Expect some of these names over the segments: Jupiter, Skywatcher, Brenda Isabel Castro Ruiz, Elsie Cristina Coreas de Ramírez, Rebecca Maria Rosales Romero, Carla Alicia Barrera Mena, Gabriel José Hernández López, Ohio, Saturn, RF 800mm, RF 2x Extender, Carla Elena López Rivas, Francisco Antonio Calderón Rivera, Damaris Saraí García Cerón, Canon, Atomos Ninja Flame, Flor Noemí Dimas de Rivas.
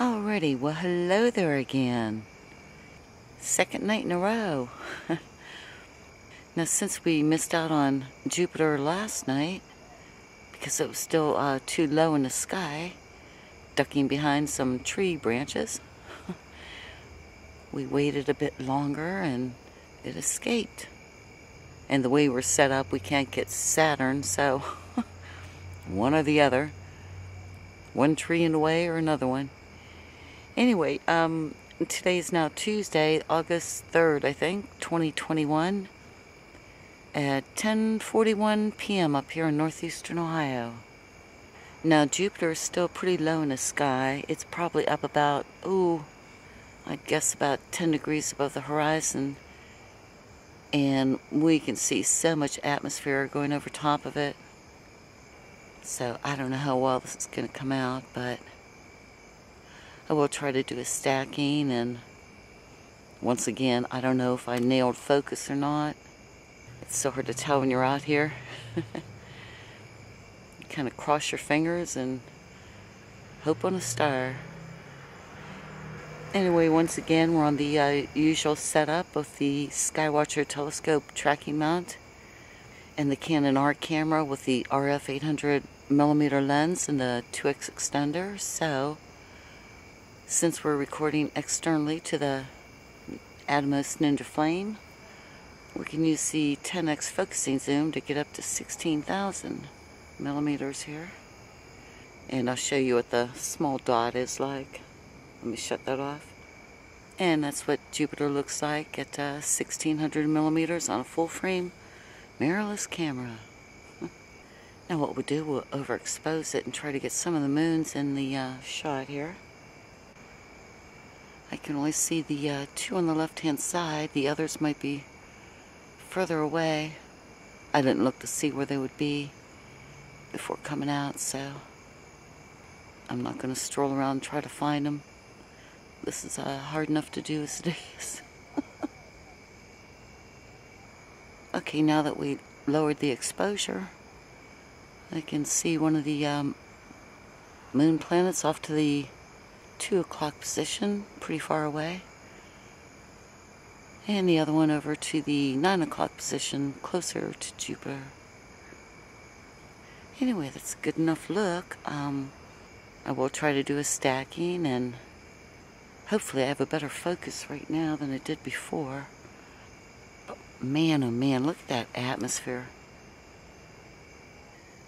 Alrighty, well hello there again. Second night in a row. Now since we missed out on Jupiter last night, because it was still too low in the sky, ducking behind some tree branches, we waited a bit longer and it escaped. And the way we're set up, we can't get Saturn, so one or the other. One tree in the way or another one. Anyway, today's now Tuesday, August 3rd, I think, 2021, at 10:41 p.m. up here in northeastern Ohio. Now, Jupiter is still pretty low in the sky. It's probably up about, I guess about 10 degrees above the horizon. And we can see so much atmosphere going over top of it. So I don't know how well this is going to come out, but I will try to do a stacking, and once again, I don't know if I nailed focus or not. It's so hard to tell when you're out here. You kind of cross your fingers and hope on a star. Anyway, once again, we're on the usual setup of the Skywatcher telescope tracking mount and the Canon R camera with the RF 800mm lens and the 2x extender. So, since we're recording externally to the Atomos Ninja Flame, we can use the 10x focusing zoom to get up to 16,000 millimeters here. And I'll show you what the small dot is like. Let me shut that off. And that's what Jupiter looks like at 1600 millimeters on a full frame mirrorless camera. Now what we'll do, we'll overexpose it and try to get some of the moons in the shot here. I can only see the two on the left-hand side. The others might be further away. I didn't look to see where they would be before coming out, so I'm not going to stroll around and try to find them. This is hard enough to do as it is. Okay, now that we lowered the exposure, I can see one of the moon planets off to the 2 o'clock position, pretty far away, and the other one over to the 9 o'clock position, closer to Jupiter. Anyway, that's a good enough look. I will try to do a stacking, and hopefully I have a better focus right now than I did before. But man, oh man, look at that atmosphere.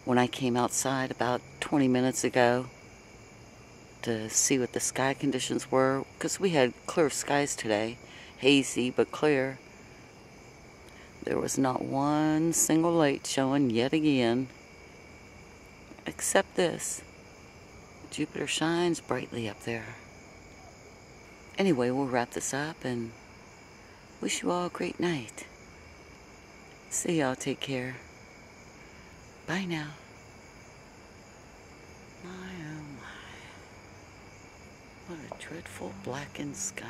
When I came outside about 20 minutes ago to see what the sky conditions were, because we had clear skies today, hazy but clear. There was not one single light showing yet again, except this. Jupiter shines brightly up there. Anyway, we'll wrap this up and wish you all a great night. See y'all, take care. Bye now. Bye. What a dreadful blackened sky.